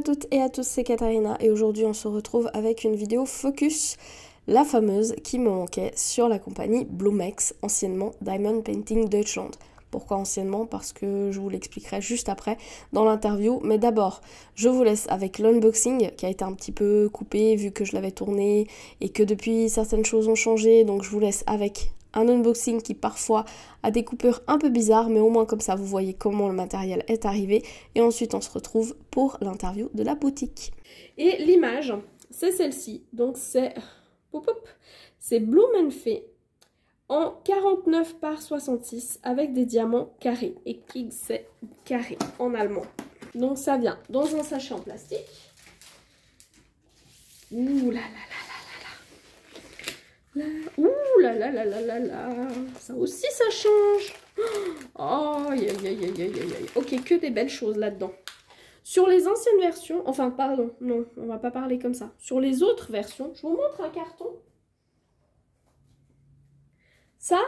à toutes et à tous, c'est Katharina et aujourd'hui on se retrouve avec une vidéo focus, la fameuse qui me manquait, sur la compagnie Blumex, anciennement Diamond Painting Deutschland. Pourquoi anciennement? Parce que je vous l'expliquerai juste après dans l'interview. Mais d'abord, je vous laisse avec l'unboxing qui a été un petit peu coupé vu que je l'avais tourné et que depuis certaines choses ont changé. Donc je vous laisse avec un unboxing qui parfois a des coupures un peu bizarres, mais au moins comme ça vous voyez comment le matériel est arrivé. Et ensuite on se retrouve pour l'interview de la boutique. Et l'image, c'est celle-ci. Donc c'est Blumenfee en 49 par 66 avec des diamants carrés. Et Kig, c'est carré en allemand. Donc ça vient dans un sachet en plastique. Ouh là là là là là là. Ouh là là là là là là. Ça aussi, ça change. Oh, aïe aïe aïe aïe aïe. Ok, que des belles choses là-dedans. Sur les anciennes versions, enfin pardon, non, on va pas parler comme ça. Sur les autres versions, je vous montre un carton. Ça,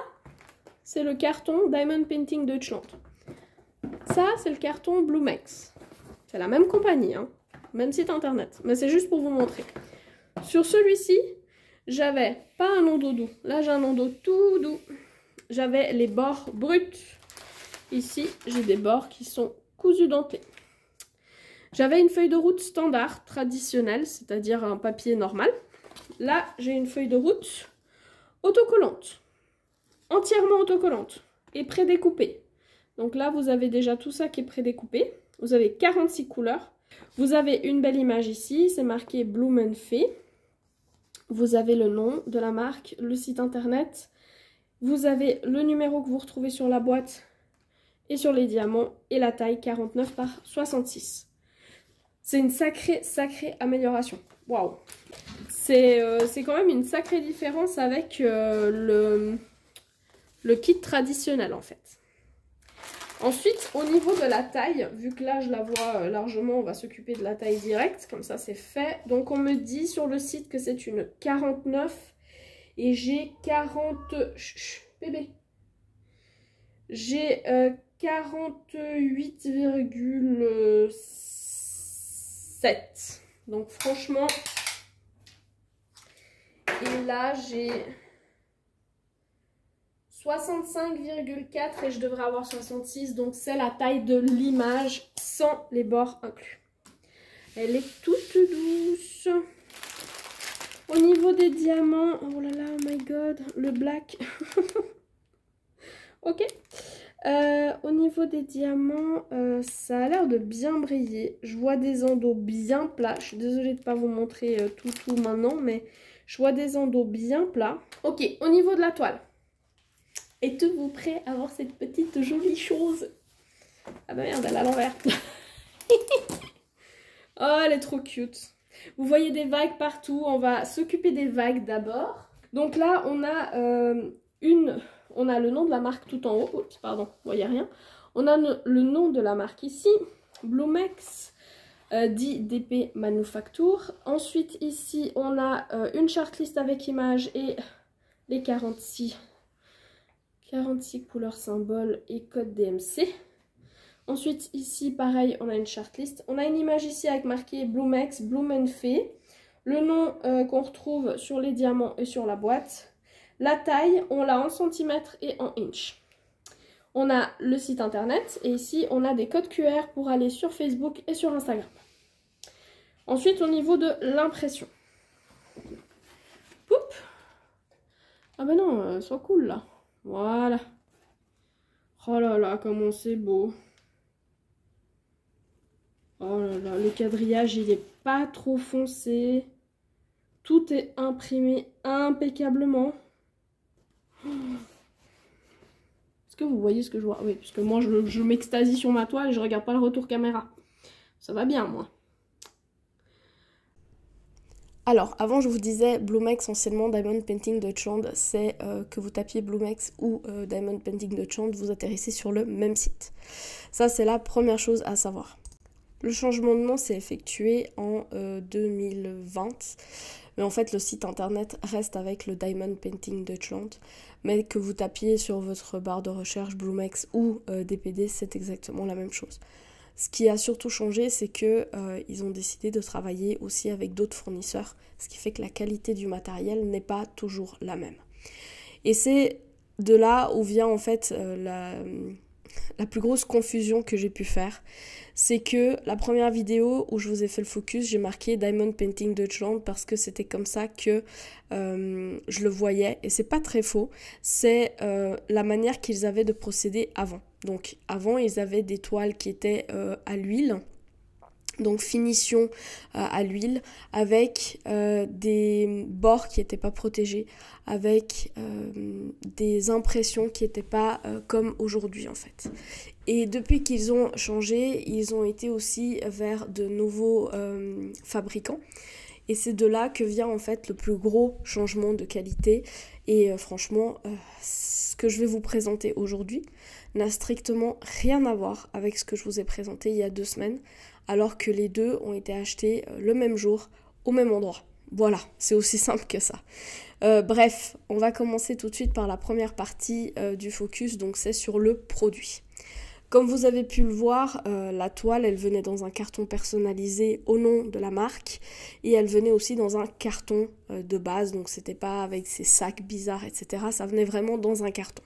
c'est le carton Diamond Painting Deutschland. Ça, c'est le carton Blumex. C'est la même compagnie, hein, même site internet. Mais c'est juste pour vous montrer. Sur celui-ci, j'avais pas un endos doux. Là, j'ai un endos tout doux. J'avais les bords bruts. Ici, j'ai des bords qui sont cousus dentés. J'avais une feuille de route standard, traditionnelle, c'est-à-dire un papier normal. Là, j'ai une feuille de route autocollante. Entièrement autocollante et prédécoupée. Donc là, vous avez déjà tout ça qui est prédécoupé. Vous avez 46 couleurs. Vous avez une belle image ici, c'est marqué Blumenfee. Vous avez le nom de la marque, le site internet. Vous avez le numéro que vous retrouvez sur la boîte et sur les diamants et la taille 49 par 66. C'est une sacrée amélioration. Waouh! C'est quand même une sacrée différence avec le kit traditionnel en fait. Ensuite, au niveau de la taille, vu que là je la vois largement, on va s'occuper de la taille directe, comme ça c'est fait. Donc on me dit sur le site que c'est une 49 et j'ai 40... Chut, chut, bébé. J'ai 48,7. Donc franchement... Et là j'ai... 65,4 et je devrais avoir 66, donc c'est la taille de l'image sans les bords inclus. Elle est toute douce. Au niveau des diamants, oh là là, oh my god, le black. Ok. Au niveau des diamants, ça a l'air de bien briller. Je vois des endos bien plats. Je suis désolée de ne pas vous montrer tout maintenant, mais je vois des endos bien plats. Ok, au niveau de la toile. Êtes-vous prêt à voir cette petite jolie chose? Ah bah merde, elle est à l'envers. Oh, elle est trop cute. Vous voyez des vagues partout. On va s'occuper des vagues d'abord. Donc là, on a on a le nom de la marque tout en haut. Oups, pardon, vous voyez rien. On a le nom de la marque ici. Blumex, dit DP Manufacture. Ensuite, ici, on a une chartlist avec images et les 46 couleurs symboles et code DMC. Ensuite ici pareil on a une chartlist. On a une image ici avec marqué Blumex, Blumenfee. Le nom qu'on retrouve sur les diamants et sur la boîte. La taille on l'a en centimètres et en inch. On a le site internet et ici on a des codes QR pour aller sur Facebook et sur Instagram. Ensuite au niveau de l'impression. Poup. Ah ben non, elles sont cool là. Voilà. Oh là là, comment c'est beau. Oh là là, le quadrillage, il est pas trop foncé. Tout est imprimé impeccablement. Est-ce que vous voyez ce que je vois? Oui, parce que moi, je m'extasie sur ma toile et je regarde pas le retour caméra. Ça va bien, moi. Alors, avant je vous disais, Blumex, anciennement Diamond Painting Deutschland, c'est que vous tapiez Blumex ou Diamond Painting Deutschland, vous atterrissez sur le même site. Ça, c'est la première chose à savoir. Le changement de nom s'est effectué en 2020, mais en fait, le site internet reste avec le Diamond Painting Deutschland, mais que vous tapiez sur votre barre de recherche Blumex ou DPD, c'est exactement la même chose. Ce qui a surtout changé, c'est qu'ils ont décidé de travailler aussi avec d'autres fournisseurs, ce qui fait que la qualité du matériel n'est pas toujours la même. Et c'est de là où vient en fait la plus grosse confusion que j'ai pu faire. C'est que la première vidéo où je vous ai fait le focus, j'ai marqué Diamond Painting Deutschland parce que c'était comme ça que je le voyais. Et c'est pas très faux, c'est la manière qu'ils avaient de procéder avant. Donc avant, ils avaient des toiles qui étaient à l'huile, donc finition à l'huile, avec des bords qui n'étaient pas protégés, avec des impressions qui n'étaient pas comme aujourd'hui en fait. Et depuis qu'ils ont changé, ils ont été aussi vers de nouveaux fabricants. Et c'est de là que vient en fait le plus gros changement de qualité. Et franchement, ce que je vais vous présenter aujourd'hui n'a strictement rien à voir avec ce que je vous ai présenté il y a 2 semaines, alors que les deux ont été achetés le même jour, au même endroit. Voilà, c'est aussi simple que ça. Bref, on va commencer tout de suite par la première partie du focus, donc c'est sur le produit. Comme vous avez pu le voir, la toile, elle venait dans un carton personnalisé au nom de la marque et elle venait aussi dans un carton de base, donc c'était pas avec ces sacs bizarres, etc. Ça venait vraiment dans un carton.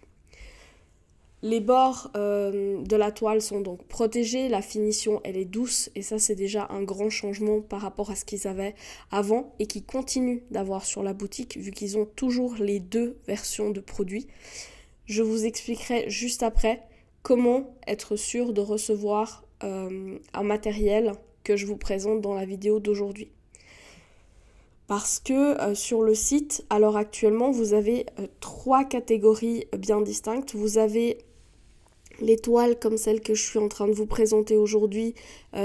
Les bords de la toile sont donc protégés, la finition elle est douce et ça c'est déjà un grand changement par rapport à ce qu'ils avaient avant et qui continue d'avoir sur la boutique vu qu'ils ont toujours les 2 versions de produits. Je vous expliquerai juste après comment être sûr de recevoir un matériel que je vous présente dans la vidéo d'aujourd'hui. Parce que sur le site, alors actuellement, vous avez 3 catégories bien distinctes. Vous avez les toiles comme celles que je suis en train de vous présenter aujourd'hui,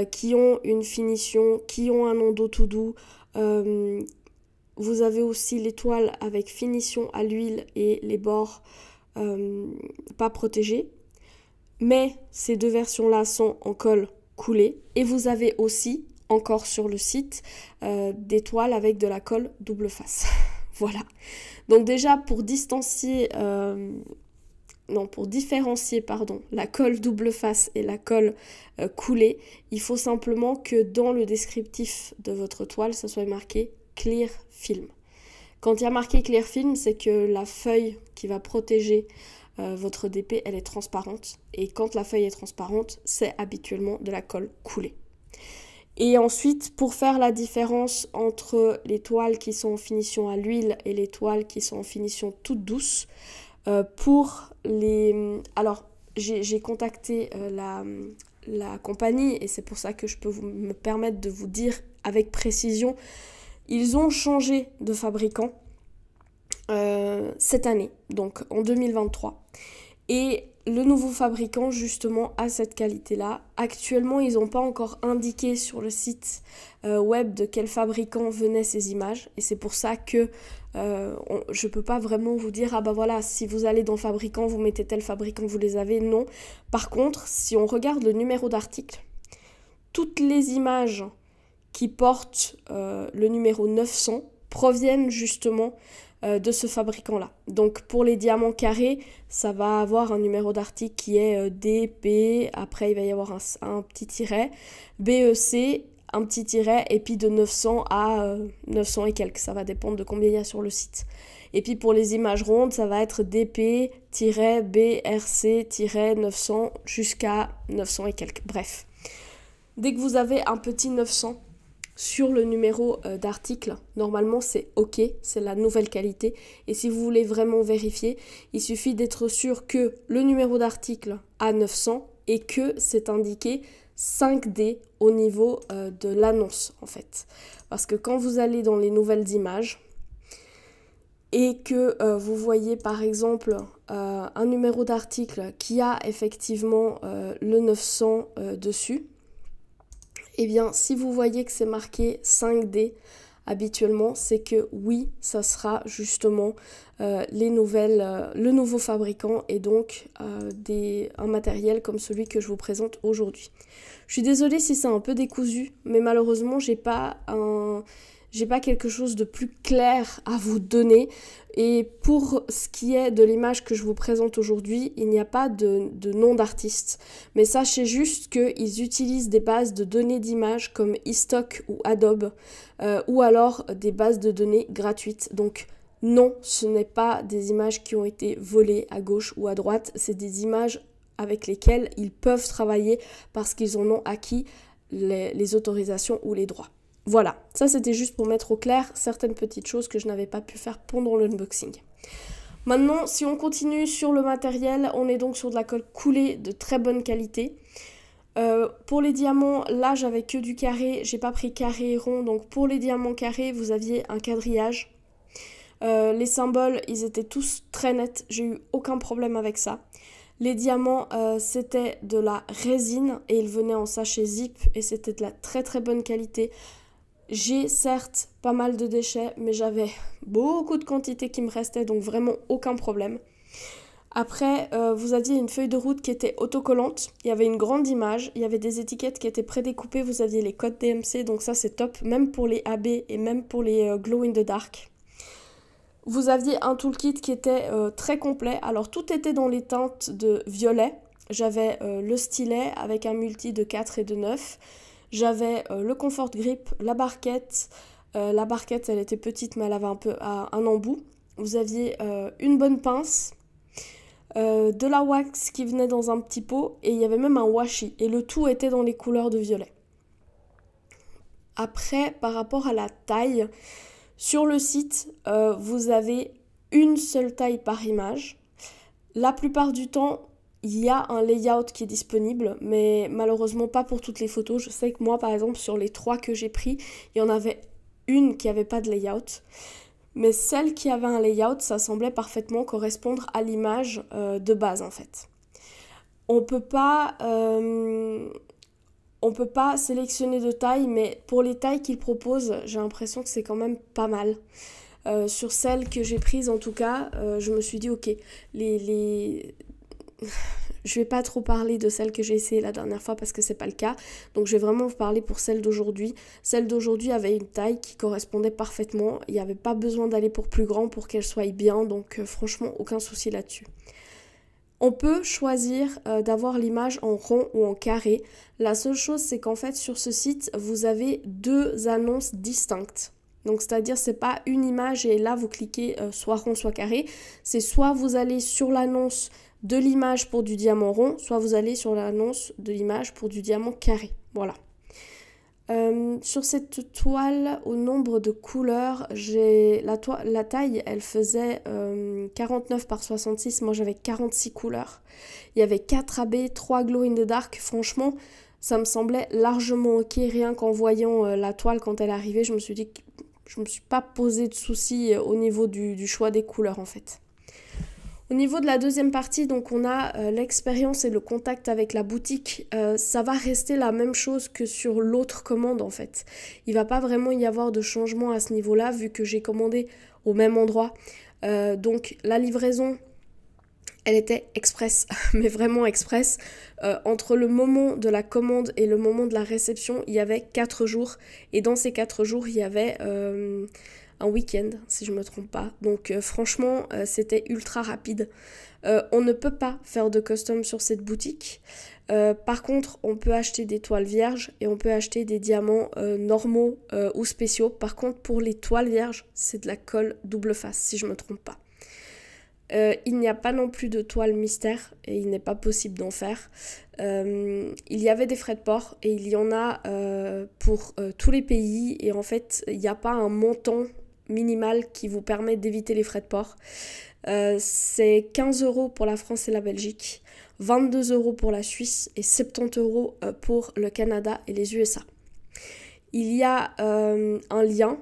qui ont une finition, qui ont un endos tout doux. Vous avez aussi les toiles avec finition à l'huile et les bords pas protégés. Mais ces 2 versions-là sont en colle coulée. Et vous avez aussi, encore sur le site, des toiles avec de la colle double face. Voilà. Donc déjà, pour différencier la colle double face et la colle coulée, il faut simplement que dans le descriptif de votre toile, ça soit marqué « Clear Film ». Quand il y a marqué « Clear Film », c'est que la feuille qui va protéger votre DP, elle est transparente. Et quand la feuille est transparente, c'est habituellement de la colle coulée. Et ensuite, pour faire la différence entre les toiles qui sont en finition à l'huile et les toiles qui sont en finition toute douce, alors, j'ai contacté la compagnie et c'est pour ça que je peux me permettre de vous dire avec précision, ils ont changé de fabricant cette année, donc en 2023. Et le nouveau fabricant, justement, a cette qualité-là. Actuellement, ils n'ont pas encore indiqué sur le site web de quel fabricant venaient ces images. Et c'est pour ça que je ne peux pas vraiment vous dire « Ah bah voilà, si vous allez dans fabricant, vous mettez tel fabricant, vous les avez. » Non. Par contre, si on regarde le numéro d'article, toutes les images qui portent le numéro 900 proviennent justement de ce fabricant-là. Donc pour les diamants carrés, ça va avoir un numéro d'article qui est DP, après il va y avoir un petit tiret, BEC, un petit tiret, et puis de 900 à 900 et quelques, ça va dépendre de combien il y a sur le site. Et puis pour les images rondes, ça va être DP-BRC-900 jusqu'à 900 et quelques, bref. Dès que vous avez un petit 900, sur le numéro d'article, normalement c'est OK, c'est la nouvelle qualité. Et si vous voulez vraiment vérifier, il suffit d'être sûr que le numéro d'article a 900 et que c'est indiqué 5D au niveau de l'annonce en fait. Parce que quand vous allez dans les nouvelles images et que vous voyez par exemple un numéro d'article qui a effectivement le 900 dessus, eh bien, si vous voyez que c'est marqué 5D, habituellement, c'est que oui, ça sera justement le nouveau fabricant et donc un matériel comme celui que je vous présente aujourd'hui. Je suis désolée si c'est un peu décousu, mais malheureusement, j'ai pas quelque chose de plus clair à vous donner. Et pour ce qui est de l'image que je vous présente aujourd'hui, il n'y a pas de nom d'artiste. Mais sachez juste qu'ils utilisent des bases de données d'images comme iStock ou Adobe, ou alors des bases de données gratuites. Donc non, ce n'est pas des images qui ont été volées à gauche ou à droite, c'est des images avec lesquelles ils peuvent travailler parce qu'ils en ont acquis les autorisations ou les droits. Voilà, ça c'était juste pour mettre au clair certaines petites choses que je n'avais pas pu faire pendant l'unboxing. Maintenant, si on continue sur le matériel, on est donc sur de la colle coulée de très bonne qualité. Pour les diamants, là j'avais que du carré, j'ai pas pris carré et rond, donc pour les diamants carrés, vous aviez un quadrillage. Les symboles, ils étaient tous très nets, j'ai eu aucun problème avec ça. Les diamants, c'était de la résine et ils venaient en sachet zip et c'était de la très très bonne qualité. J'ai certes pas mal de déchets, mais j'avais beaucoup de quantités qui me restaient, donc vraiment aucun problème. Après, vous aviez une feuille de route qui était autocollante, il y avait une grande image, il y avait des étiquettes qui étaient prédécoupées, vous aviez les codes DMC, donc ça c'est top, même pour les AB et même pour les Glow in the Dark. Vous aviez un toolkit qui était très complet, alors tout était dans les teintes de violet, j'avais le stylet avec un multi de 4 et de 9, j'avais le comfort grip, la barquette elle était petite mais elle avait un peu un embout, vous aviez une bonne pince, de la wax qui venait dans un petit pot et il y avait même un washi et le tout était dans les couleurs de violet. Après, par rapport à la taille, sur le site, vous avez une seule taille par image. La plupart du temps, il y a un layout qui est disponible, mais malheureusement pas pour toutes les photos. Je sais que moi, par exemple, sur les 3 que j'ai pris, il y en avait une qui n'avait pas de layout. Mais celle qui avait un layout, ça semblait parfaitement correspondre à l'image de base, en fait. On peut pas sélectionner de taille, mais pour les tailles qu'ils proposent, j'ai l'impression que c'est quand même pas mal. Sur celles que j'ai prises, en tout cas, je me suis dit, ok, je vais pas trop parler de celles que j'ai essayées la dernière fois parce que c'est pas le cas. Donc je vais vraiment vous parler pour celles d'aujourd'hui. Celles d'aujourd'hui avaient une taille qui correspondait parfaitement. Il n'y avait pas besoin d'aller pour plus grand pour qu'elles soient bien. Donc franchement, aucun souci là-dessus. On peut choisir d'avoir l'image en rond ou en carré. La seule chose, c'est qu'en fait, sur ce site, vous avez 2 annonces distinctes. Donc, c'est-à-dire, c'est pas une image et là, vous cliquez soit rond, soit carré. C'est soit vous allez sur l'annonce de l'image pour du diamant rond, soit vous allez sur l'annonce de l'image pour du diamant carré. Voilà. Sur cette toile, au nombre de couleurs, la taille, elle faisait 49 par 66, moi j'avais 46 couleurs. Il y avait 4 AB, 3 Glow in the Dark, franchement, ça me semblait largement ok, rien qu'en voyant la toile quand elle est arrivée, je me suis dit que je ne me suis pas posé de soucis au niveau du choix des couleurs en fait. Au niveau de la deuxième partie, donc on a l'expérience et le contact avec la boutique. Ça va rester la même chose que sur l'autre commande en fait. Il va pas vraiment y avoir de changement à ce niveau-là vu que j'ai commandé au même endroit. Donc la livraison, elle était express, mais vraiment express. Entre le moment de la commande et le moment de la réception, il y avait 4 jours. Et dans ces 4 jours, il y avait... un week-end, si je me trompe pas. Donc franchement, c'était ultra rapide. On ne peut pas faire de custom sur cette boutique. Par contre, on peut acheter des toiles vierges et on peut acheter des diamants normaux ou spéciaux. Par contre, pour les toiles vierges, c'est de la colle double face, si je me trompe pas. Il n'y a pas non plus de toile mystère et il n'est pas possible d'en faire. Il y avait des frais de port et il y en a pour tous les pays. Et en fait, il n'y a pas un montant minimal qui vous permet d'éviter les frais de port. C'est 15 € pour la France et la Belgique, 22 € pour la Suisse et 70 € pour le Canada et les USA. Il y a un lien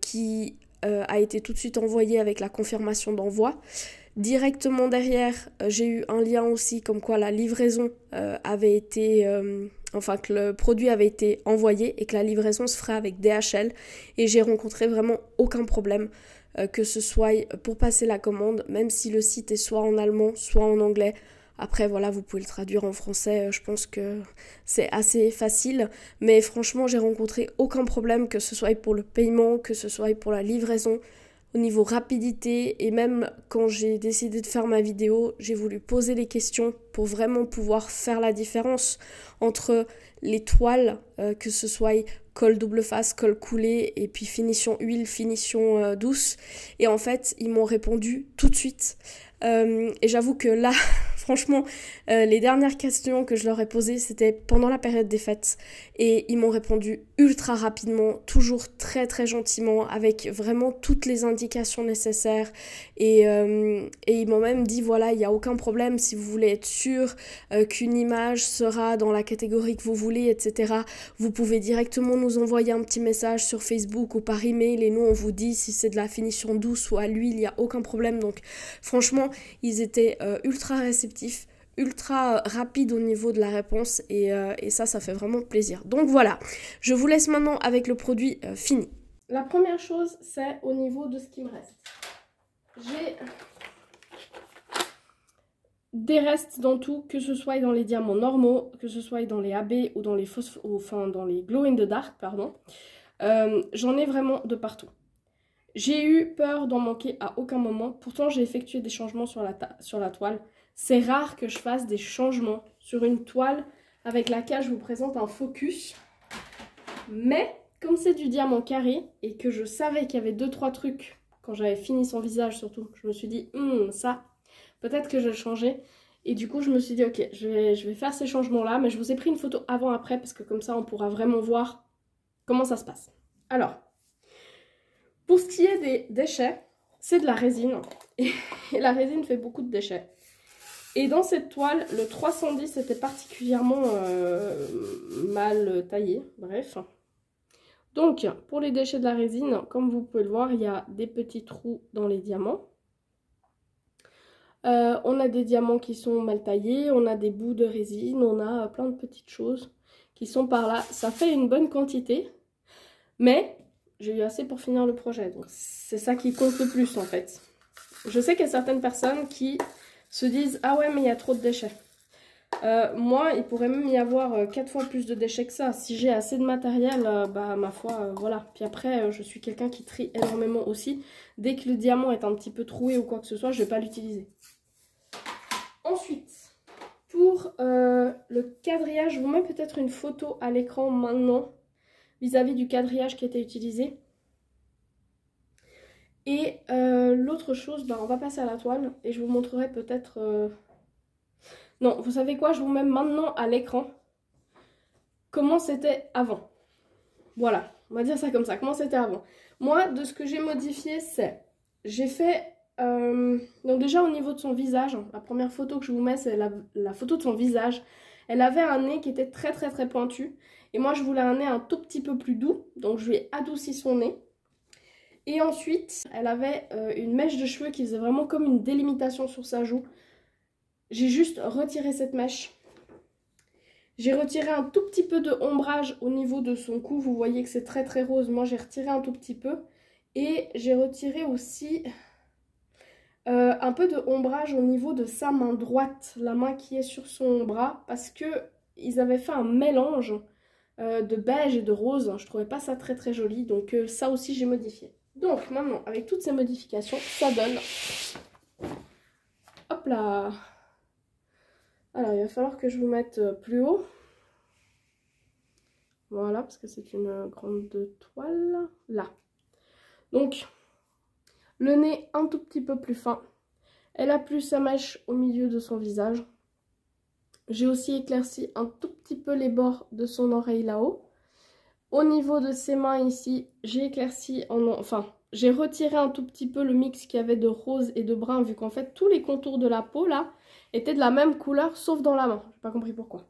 qui a été tout de suite envoyé avec la confirmation d'envoi. Directement derrière, j'ai eu un lien aussi comme quoi la livraison avait été... enfin, que le produit avait été envoyé et que la livraison se ferait avec DHL. Et j'ai rencontré vraiment aucun problème, que ce soit pour passer la commande, même si le site est soit en allemand, soit en anglais. Après, voilà, vous pouvez le traduire en français, je pense que c'est assez facile. Mais franchement, j'ai rencontré aucun problème, que ce soit pour le paiement, que ce soit pour la livraison, au niveau rapidité. Et même quand j'ai décidé de faire ma vidéo, j'ai voulu poser des questions pour vraiment pouvoir faire la différence entre les toiles, que ce soit colle double face, colle coulée, et puis finition huile, finition douce. Et en fait, ils m'ont répondu tout de suite. Et j'avoue que là... Franchement, les dernières questions que je leur ai posées, c'était pendant la période des fêtes. Et ils m'ont répondu ultra rapidement, toujours très très gentiment, avec vraiment toutes les indications nécessaires. Et ils m'ont même dit, voilà, il n'y a aucun problème si vous voulez être sûr qu'une image sera dans la catégorie que vous voulez, etc. Vous pouvez directement nous envoyer un petit message sur Facebook ou par email. Et nous, on vous dit si c'est de la finition douce ou à l'huile, il n'y a aucun problème. Donc franchement, ils étaient ultra réceptifs, ultra rapide au niveau de la réponse, et ça, ça fait vraiment plaisir. Donc voilà, je vous laisse maintenant avec le produit fini. La première chose, c'est au niveau de ce qui me reste. J'ai des restes dans tout, que ce soit dans les diamants normaux, que ce soit dans les AB ou dans les dans les glow in the dark, pardon. J'en ai vraiment de partout. J'ai eu peur d'en manquer à aucun moment, pourtant j'ai effectué des changements sur la toile. C'est rare que je fasse des changements sur une toile avec laquelle je vous présente un focus. Mais comme c'est du diamant carré et que je savais qu'il y avait 2-3 trucs, quand j'avais fini son visage surtout, je me suis dit ça, peut-être que je vais le changer. Et du coup je me suis dit ok, je vais faire ces changements là, mais je vous ai pris une photo avant après parce que comme ça on pourra vraiment voir comment ça se passe. Alors, pour ce qui est des déchets, c'est de la résine et la résine fait beaucoup de déchets. Et dans cette toile, le 310 était particulièrement mal taillé, bref. Donc, pour les déchets de la résine, comme vous pouvez le voir, il y a des petits trous dans les diamants. On a des diamants qui sont mal taillés, on a des bouts de résine, on a plein de petites choses qui sont par là. Ça fait une bonne quantité, mais j'ai eu assez pour finir le projet. Donc, c'est ça qui compte le plus, en fait. Je sais qu'il y a certaines personnes qui... se disent « Ah ouais, mais il y a trop de déchets. » Moi, il pourrait même y avoir 4 fois plus de déchets que ça. Si j'ai assez de matériel, bah ma foi, voilà. Puis après, je suis quelqu'un qui trie énormément aussi. Dès que le diamant est un petit peu troué ou quoi que ce soit, je ne vais pas l'utiliser. Ensuite, pour le quadrillage, je vous mets peut-être une photo à l'écran maintenant vis-à-vis du quadrillage qui était utilisé. Et l'autre chose, bah on va passer à la toile et je vous montrerai peut-être... Non, vous savez quoi, je vous mets maintenant à l'écran comment c'était avant. Voilà, on va dire ça comme ça, comment c'était avant. Moi, de ce que j'ai modifié, c'est... J'ai fait... Donc déjà au niveau de son visage, la première photo que je vous mets, c'est la photo de son visage. Elle avait un nez qui était très très très pointu. Et moi, je voulais un nez un tout petit peu plus doux. Donc je lui ai adouci son nez. Et ensuite, elle avait une mèche de cheveux qui faisait vraiment comme une délimitation sur sa joue. J'ai juste retiré cette mèche. J'ai retiré un tout petit peu de ombrage au niveau de son cou. Vous voyez que c'est très très rose. Moi, j'ai retiré un tout petit peu. Et j'ai retiré aussi un peu de ombrage au niveau de sa main droite. La main qui est sur son bras. Parce qu'ils avaient fait un mélange de beige et de rose. Je trouvais pas ça très très joli. Donc ça aussi, j'ai modifié. Donc maintenant, avec toutes ces modifications, ça donne... Hop là! Alors, il va falloir que je vous mette plus haut. Voilà, parce que c'est une grande toile. Là. Donc, le nez un tout petit peu plus fin. Elle a plus sa mèche au milieu de son visage. J'ai aussi éclairci un tout petit peu les bords de son oreille là-haut. Au niveau de ses mains ici, j'ai éclairci, j'ai retiré un tout petit peu le mix qu'il y avait de rose et de brun, vu qu'en fait tous les contours de la peau là étaient de la même couleur, sauf dans la main. J'ai pas compris pourquoi.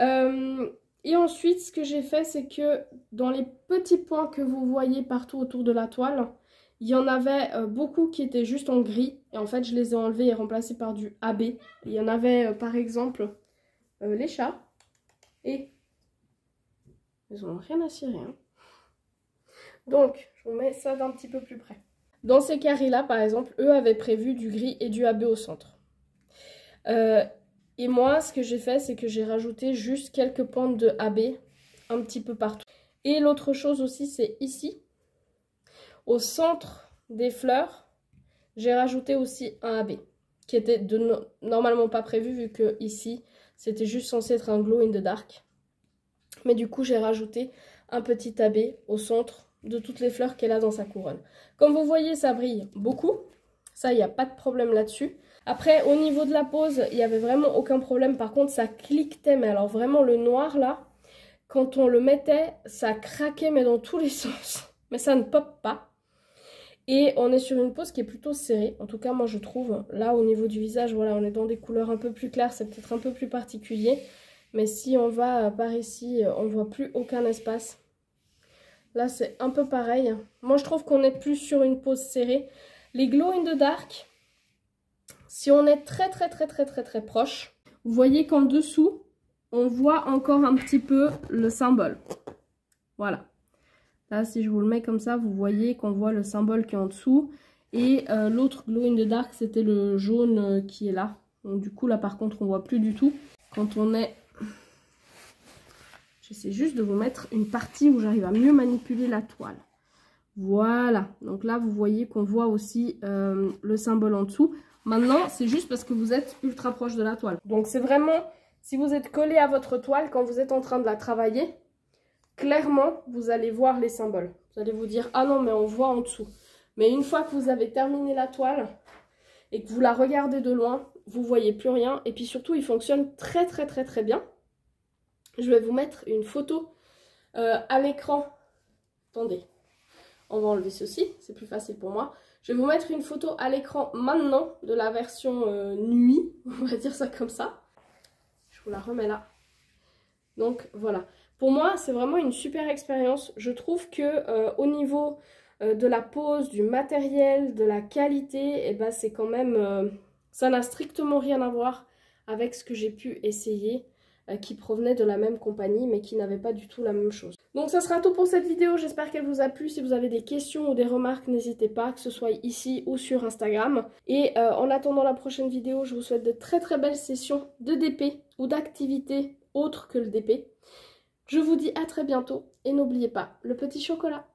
Et ensuite, ce que j'ai fait, c'est que dans les petits points que vous voyez partout autour de la toile, il y en avait beaucoup qui étaient juste en gris, et en fait je les ai enlevés et remplacés par du AB. Il y en avait par exemple les chats et... Ils n'ont rien à cirer. Hein. Donc, je vous mets ça d'un petit peu plus près. Dans ces carrés-là, par exemple, eux avaient prévu du gris et du AB au centre. Et moi, ce que j'ai fait, c'est que j'ai rajouté juste quelques pentes de AB un petit peu partout. Et l'autre chose aussi, c'est ici, au centre des fleurs, j'ai rajouté aussi un AB qui était normalement pas prévu, vu que ici, c'était juste censé être un glow in the dark. Mais du coup, j'ai rajouté un petit AB au centre de toutes les fleurs qu'elle a dans sa couronne. Comme vous voyez, ça brille beaucoup. Ça, il n'y a pas de problème là-dessus. Après, au niveau de la pose, il n'y avait vraiment aucun problème. Par contre, ça cliquetait. Mais alors vraiment, le noir, là, quand on le mettait, ça craquait, mais dans tous les sens. Mais ça ne pop pas. Et on est sur une pose qui est plutôt serrée. En tout cas, moi, je trouve. Là, au niveau du visage, voilà, on est dans des couleurs un peu plus claires. C'est peut-être un peu plus particulier. Mais si on va par ici, on ne voit plus aucun espace. Là, c'est un peu pareil. Moi, je trouve qu'on est plus sur une pose serrée. Les glow in the dark, si on est très très très très très très proche, vous voyez qu'en dessous, on voit encore un petit peu le symbole. Voilà. Là, si je vous le mets comme ça, vous voyez qu'on voit le symbole qui est en dessous. Et l'autre glow in the dark, c'était le jaune qui est là. Donc du coup, là par contre, on voit plus du tout. Quand on est... J'essaie juste de vous mettre une partie où j'arrive à mieux manipuler la toile. Voilà. Donc là, vous voyez qu'on voit aussi le symbole en dessous. Maintenant, c'est juste parce que vous êtes ultra proche de la toile. Donc c'est vraiment, si vous êtes collé à votre toile, quand vous êtes en train de la travailler, clairement, vous allez voir les symboles. Vous allez vous dire, ah non, mais on voit en dessous. Mais une fois que vous avez terminé la toile et que vous la regardez de loin, vous ne voyez plus rien. Et puis surtout, il fonctionne très très très très bien. Je vais vous mettre une photo à l'écran. Attendez, on va enlever ceci, c'est plus facile pour moi. Je vais vous mettre une photo à l'écran maintenant de la version nuit, on va dire ça comme ça. Je vous la remets là. Donc voilà, pour moi c'est vraiment une super expérience. Je trouve que au niveau de la pose, du matériel, de la qualité, eh ben, c'est quand même, ça n'a strictement rien à voir avec ce que j'ai pu essayer, qui provenait de la même compagnie mais qui n'avait pas du tout la même chose. Donc ça sera tout pour cette vidéo, j'espère qu'elle vous a plu. Si vous avez des questions ou des remarques, n'hésitez pas, que ce soit ici ou sur Instagram. Et en attendant la prochaine vidéo, je vous souhaite de très très belles sessions de DP ou d'activités autres que le DP. Je vous dis à très bientôt et n'oubliez pas le petit chocolat.